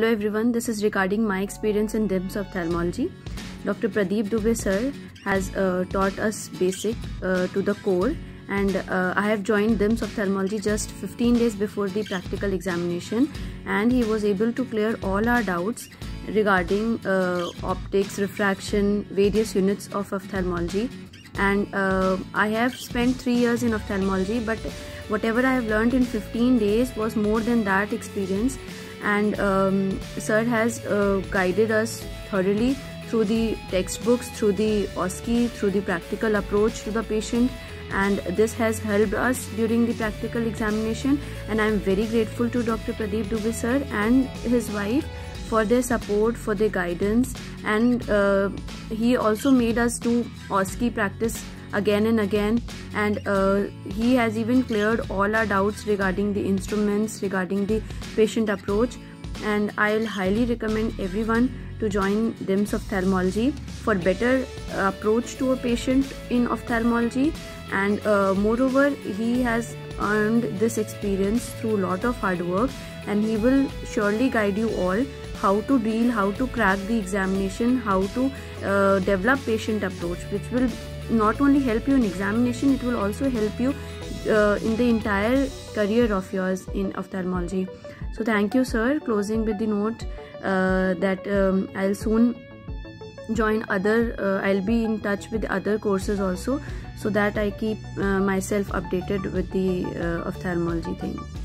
Hello everyone, this is regarding my experience in DIMS Ophthalmology. Dr. Pradeep Dubey sir has taught us basic to the core, and I have joined DIMS Ophthalmology just 15 days before the practical examination, and he was able to clear all our doubts regarding optics, refraction, various units of ophthalmology. And I have spent 3 years in ophthalmology, but whatever I have learned in 15 days was more than that experience. And sir has guided us thoroughly through the textbooks, through the OSCE, through the practical approach to the patient, and this has helped us during the practical examination. And I am very grateful to Dr. Pradeep Dubey sir and his wife for their support, for their guidance, and he also made us do OSCE practice again and again, and he has even cleared all our doubts regarding the instruments, regarding the patient approach. And I'll highly recommend everyone to join DIMS Ophthalmology for better approach to a patient in ophthalmology. And moreover, he has earned this experience through lot of hard work, and he will surely guide you all how to deal, how to crack the examination, how to develop patient approach, which will not only help you in examination, it will also help you in the entire career of yours in ophthalmology. So thank you sir, closing with the note that I'll soon join other, I'll be in touch with other courses also, so that I keep myself updated with the ophthalmology thing.